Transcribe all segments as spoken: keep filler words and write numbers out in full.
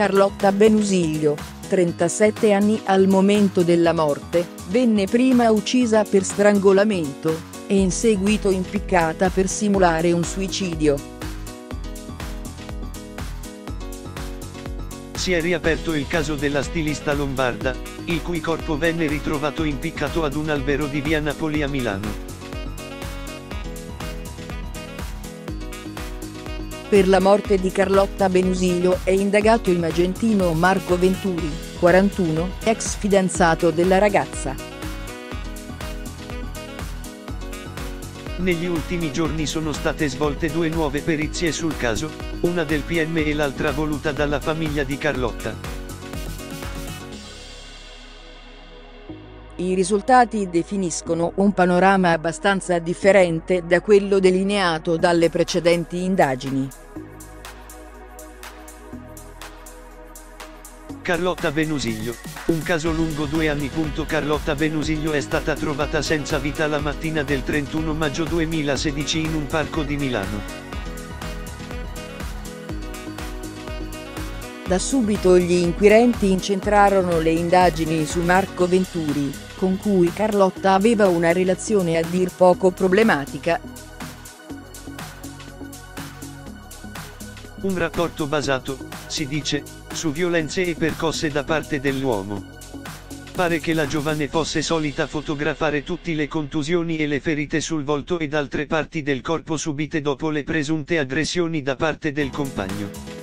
Carlotta Benusiglio, trentasette anni al momento della morte, venne prima uccisa per strangolamento, e in seguito impiccata per simulare un suicidio. Si è riaperto il caso della stilista lombarda, il cui corpo venne ritrovato impiccato ad un albero di Via Napoli a Milano. Per la morte di Carlotta Benusiglio è indagato il magentino Marco Venturi, quarantuno, ex fidanzato della ragazza. Negli ultimi giorni sono state svolte due nuove perizie sul caso, una del P M e l'altra voluta dalla famiglia di Carlotta. I risultati definiscono un panorama abbastanza differente da quello delineato dalle precedenti indagini. Carlotta Benusiglio, un caso lungo due anni. Carlotta Benusiglio è stata trovata senza vita la mattina del trentuno maggio duemilasedici in un parco di Milano. Da subito gli inquirenti incentrarono le indagini su Marco Venturi, con cui Carlotta aveva una relazione a dir poco problematica. Un rapporto basato, si dice, su violenze e percosse da parte dell'uomo. Pare che la giovane fosse solita fotografare tutte le contusioni e le ferite sul volto ed altre parti del corpo subite dopo le presunte aggressioni da parte del compagno.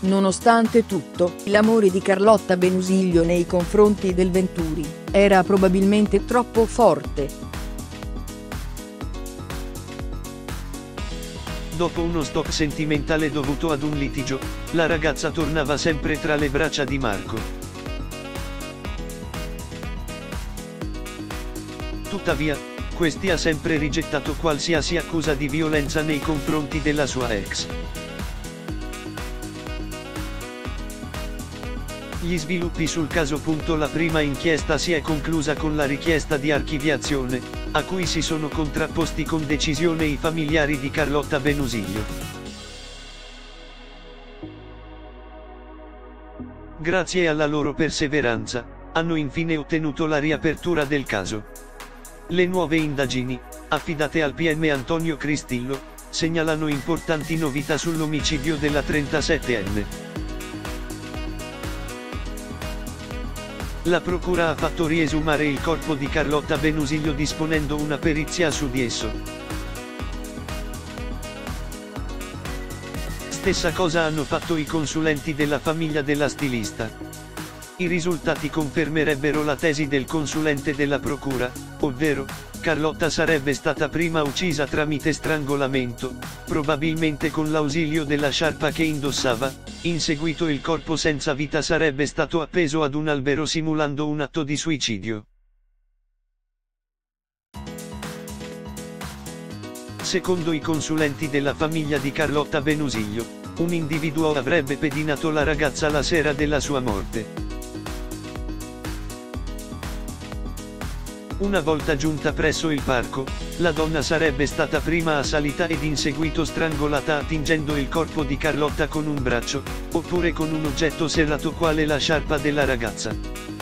Nonostante tutto, l'amore di Carlotta Benusiglio nei confronti del Venturi era probabilmente troppo forte. Dopo uno stop sentimentale dovuto ad un litigio, la ragazza tornava sempre tra le braccia di Marco. Tuttavia, questi ha sempre rigettato qualsiasi accusa di violenza nei confronti della sua ex. Gli sviluppi sul caso. La prima inchiesta si è conclusa con la richiesta di archiviazione, a cui si sono contrapposti con decisione i familiari di Carlotta Benusiglio. Grazie alla loro perseveranza, hanno infine ottenuto la riapertura del caso. Le nuove indagini, affidate al P M Antonio Cristillo, segnalano importanti novità sull'omicidio della trentasettenne. La procura ha fatto riesumare il corpo di Carlotta Benusiglio disponendo una perizia su di esso. Stessa cosa hanno fatto i consulenti della famiglia della stilista. I risultati confermerebbero la tesi del consulente della procura, ovvero, Carlotta sarebbe stata prima uccisa tramite strangolamento, probabilmente con l'ausilio della sciarpa che indossava, in seguito il corpo senza vita sarebbe stato appeso ad un albero simulando un atto di suicidio. Secondo i consulenti della famiglia di Carlotta Benusiglio, un individuo avrebbe pedinato la ragazza la sera della sua morte. Una volta giunta presso il parco, la donna sarebbe stata prima assalita ed in seguito strangolata attingendo il corpo di Carlotta con un braccio, oppure con un oggetto serrato quale la sciarpa della ragazza.